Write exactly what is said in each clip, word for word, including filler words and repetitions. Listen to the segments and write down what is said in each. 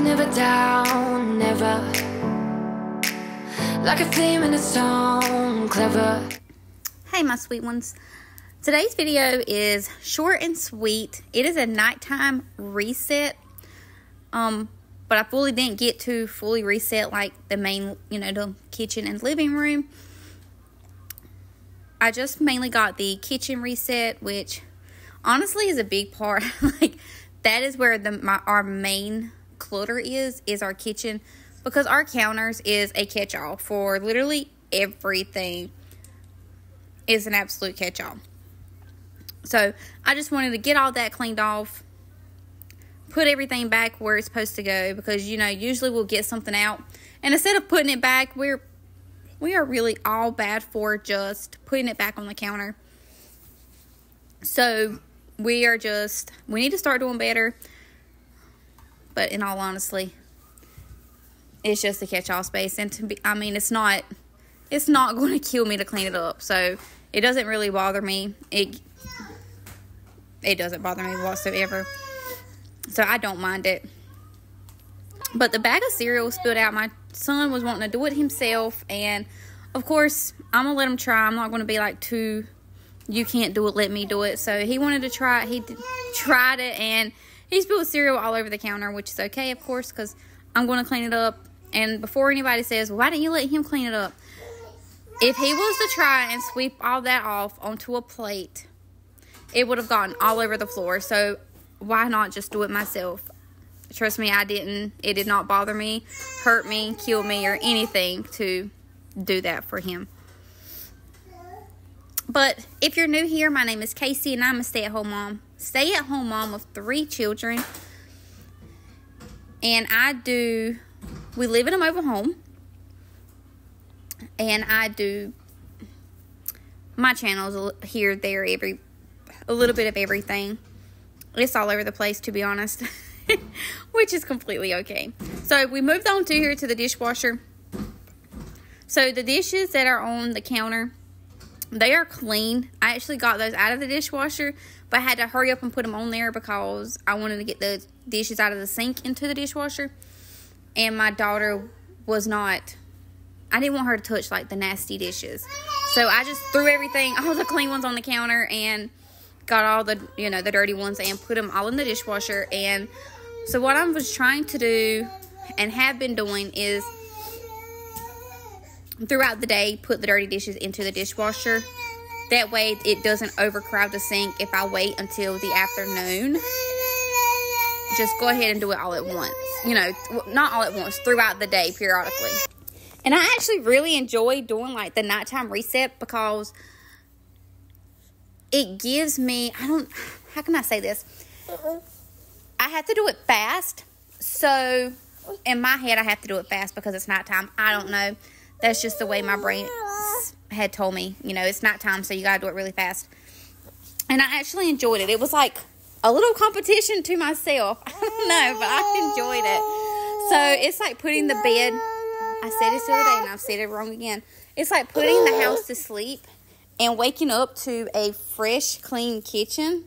never down, never. Like a theme in a song, clever. Hey, my sweet ones. Today's video is short and sweet. It is a nighttime reset. Um, but I fully didn't get to fully reset like the main, you know, the kitchen and living room. I just mainly got the kitchen reset, which honestly is a big part. Like that is where the my our main clutter is is our kitchen, because our counters is a catch-all for literally everything. It's an absolute catch-all. So I just wanted to get all that cleaned off, put everything back where it's supposed to go, because you know usually we'll get something out and instead of putting it back, we're we are really all bad for just putting it back on the counter. So we are just we need to start doing better. But in all honesty, it's just a catch-all space, and to be, I mean it's not it's not going to kill me to clean it up, so it doesn't really bother me. It it doesn't bother me whatsoever. So I don't mind it. But the bag of cereal spilled out. My son was wanting to do it himself. And, of course, I'm going to let him try. I'm not going to be like, too, you can't do it, let me do it. So he wanted to try it. He did, tried it, and he spilled cereal all over the counter, which is okay, of course, because I'm going to clean it up. And before anybody says, why didn't you let him clean it up? If he was to try and sweep all that off onto a plate, it would have gotten all over the floor. So why not just do it myself? Trust me, I didn't. It did not bother me, hurt me, kill me, or anything to do that for him. But if you're new here, my name is Kasey, and I'm a stay-at-home mom. Stay-at-home mom with three children. And I do, we live in a mobile home. And I do, my channel's here, there, every, a little bit of everything. It's all over the place, to be honest. Which is completely okay. So we moved on to here to the dishwasher. So the dishes that are on the counter, they are clean. I actually got those out of the dishwasher, but I had to hurry up and put them on there because I wanted to get the dishes out of the sink into the dishwasher. And my daughter was not, I didn't want her to touch like the nasty dishes. So I just threw everything, all the clean ones on the counter, and got all the, you know, the dirty ones and put them all in the dishwasher. And so what I was trying to do and have been doing is throughout the day put the dirty dishes into the dishwasher. That way it doesn't overcrowd the sink if I wait until the afternoon. Just go ahead and do it all at once. You know, not all at once, throughout the day periodically. And I actually really enjoy doing like the nighttime reset because it gives me, I don't, how can I say this? I have to do it fast. So, in my head, I have to do it fast because it's nighttime. I don't know. That's just the way my brain had told me. You know, it's nighttime, so you got to do it really fast. And I actually enjoyed it. It was like a little competition to myself. I don't know, but I enjoyed it. So, it's like putting the bed, I said this the other day, and I've said it wrong again. It's like putting the house to sleep and waking up to a fresh, clean kitchen.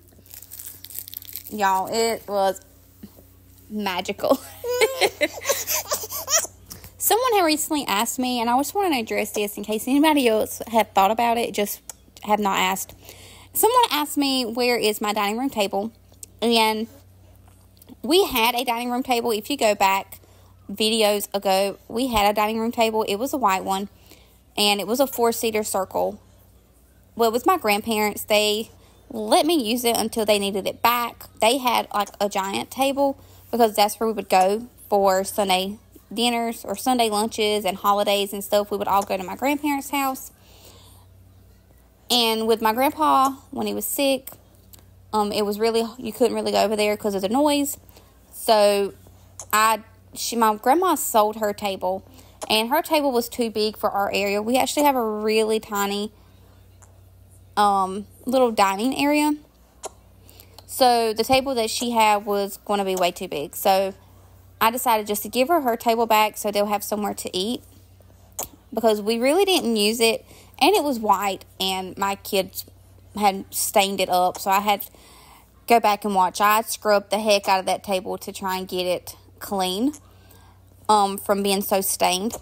Y'all, it was magical. Someone had recently asked me, and I just want to address this in case anybody else had thought about it, just have not asked. Someone asked me, where is my dining room table? And we had a dining room table. If you go back videos ago, we had a dining room table. It was a white one, and it was a four-seater circle. Well, it was my grandparents. They let me use it until they needed it back. They had, like, a giant table because that's where we would go for Sunday dinners or Sunday lunches and holidays and stuff. We would all go to my grandparents' house. And with my grandpa, when he was sick, um, it was really, you couldn't really go over there because of the noise. So, I, she, my grandma sold her table. And her table was too big for our area. We actually have a really tiny um little dining area, so the table that she had was going to be way too big, so I decided just to give her her table back so they'll have somewhere to eat, because we really didn't use it, and it was white, and my kids had stained it up, so I had to go back and watch. I scrubbed the heck out of that table to try and get it clean um, from being so stained.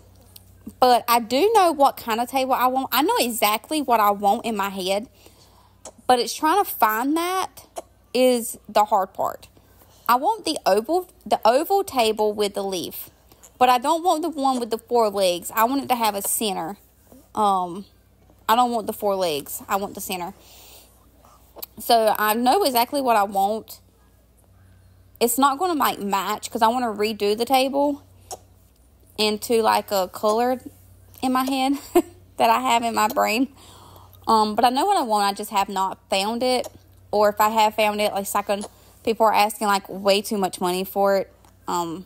But I do know what kind of table I want. I know exactly what I want in my head. But it's trying to find that is the hard part. I want the oval, the oval table with the leaf. But I don't want the one with the four legs. I want it to have a center. Um, I don't want the four legs. I want the center. So I know exactly what I want. It's not going to like match because I want to redo the table into like a color in my head that I have in my brain. Um, but I know what I want. I just have not found it. Or if I have found it, like I can, people are asking like way too much money for it. Um,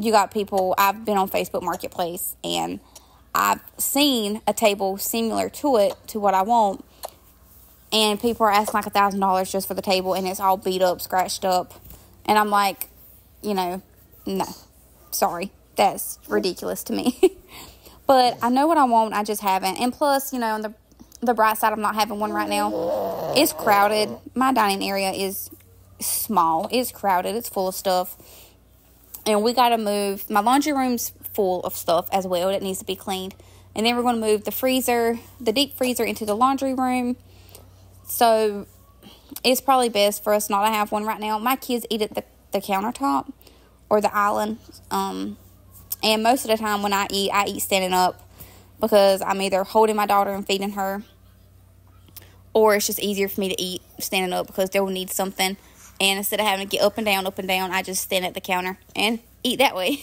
you got people, I've been on Facebook Marketplace and I've seen a table similar to it, to what I want. And people are asking like a thousand dollars just for the table and it's all beat up, scratched up. And I'm like, you know, no, sorry. That's ridiculous to me. But I know what I want. I just haven't. And plus, you know, on the, the bright side, I'm not having one right now. It's crowded. My dining area is small. It's crowded. It's full of stuff. And we got to move. My laundry room's full of stuff as well that needs to be cleaned. And then we're going to move the freezer, the deep freezer into the laundry room. So, it's probably best for us not to have one right now. My kids eat at the, the countertop or the island. Um, and most of the time when I eat, I eat standing up because I'm either holding my daughter and feeding her, or it's just easier for me to eat standing up because they'll need something. And instead of having to get up and down, up and down, I just stand at the counter and eat that way.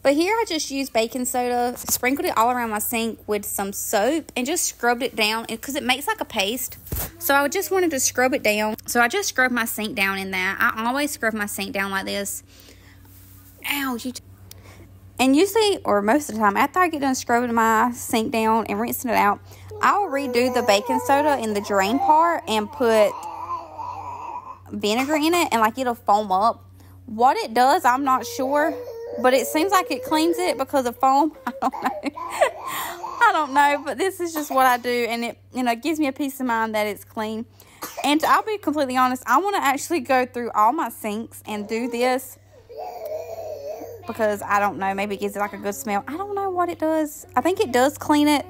But here I just used baking soda, sprinkled it all around my sink with some soap, and just scrubbed it down because it makes like a paste. So I just wanted to scrub it down. So I just scrubbed my sink down in that. I always scrub my sink down like this. Ow. You and usually, or most of the time, after I get done scrubbing my sink down and rinsing it out, I'll redo the baking soda in the drain part and put vinegar in it, and like it'll foam up. What it does, I'm not sure. But it seems like it cleans it because of foam. I don't know. I don't know. But this is just what I do. And it, you know, gives me a peace of mind that it's clean. And I'll be completely honest. I want to actually go through all my sinks and do this. Because I don't know. Maybe it gives it like a good smell. I don't know what it does. I think it does clean it.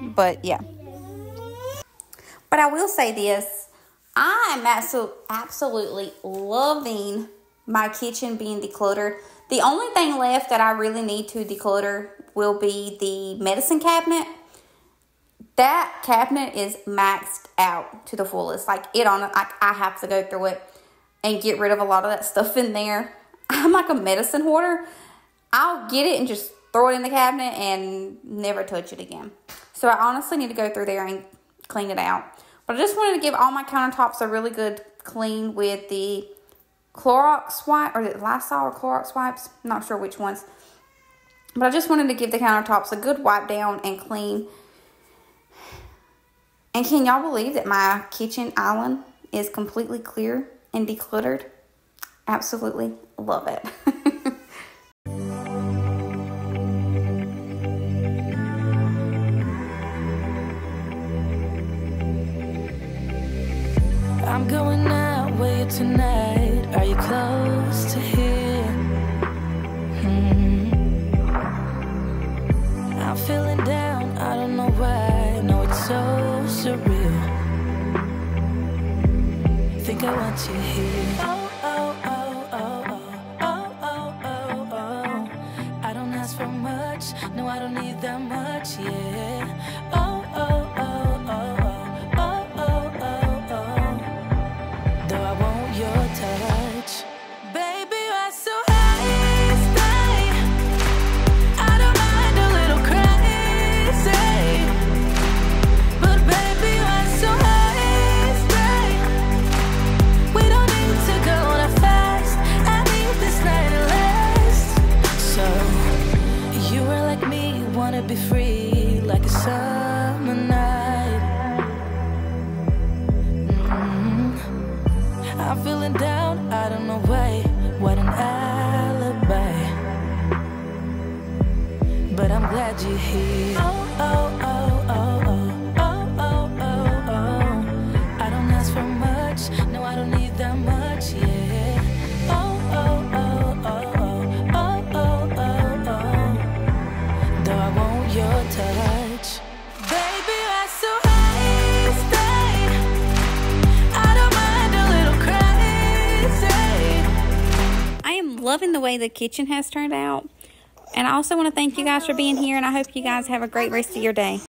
But, yeah. But I will say this. I'm absolutely loving my kitchen being decluttered. The only thing left that I really need to declutter will be the medicine cabinet. That cabinet is maxed out to the fullest. Like, it on, like I have to go through it and get rid of a lot of that stuff in there. I'm like a medicine hoarder. I'll get it and just throw it in the cabinet and never touch it again. So I honestly need to go through there and clean it out. But I just wanted to give all my countertops a really good clean with the Clorox wipe, or the Lysol or Clorox wipes. I'm not sure which ones. But I just wanted to give the countertops a good wipe down and clean. And can y'all believe that my kitchen island is completely clear and decluttered? Absolutely love it. I'm going out with you tonight. Are you close to here? Hmm. I'm feeling down, I don't know why. No, it's so surreal. Think I want you here. Oh, oh, oh, oh, oh, oh, oh, oh, oh. I don't ask for much, no, I don't need that much, yeah. Oh, oh, oh, oh. Be free like a summer night. Mm-hmm. I'm feeling down, I don't know why. What an alibi. But I'm glad you're here. Oh, oh, oh, oh, oh, oh, oh, oh, oh. I don't ask for much, no, I don't need that much, yeah. Oh. loving the way the kitchen has turned out. And I also want to thank you guys for being here, and I hope you guys have a great rest of your day.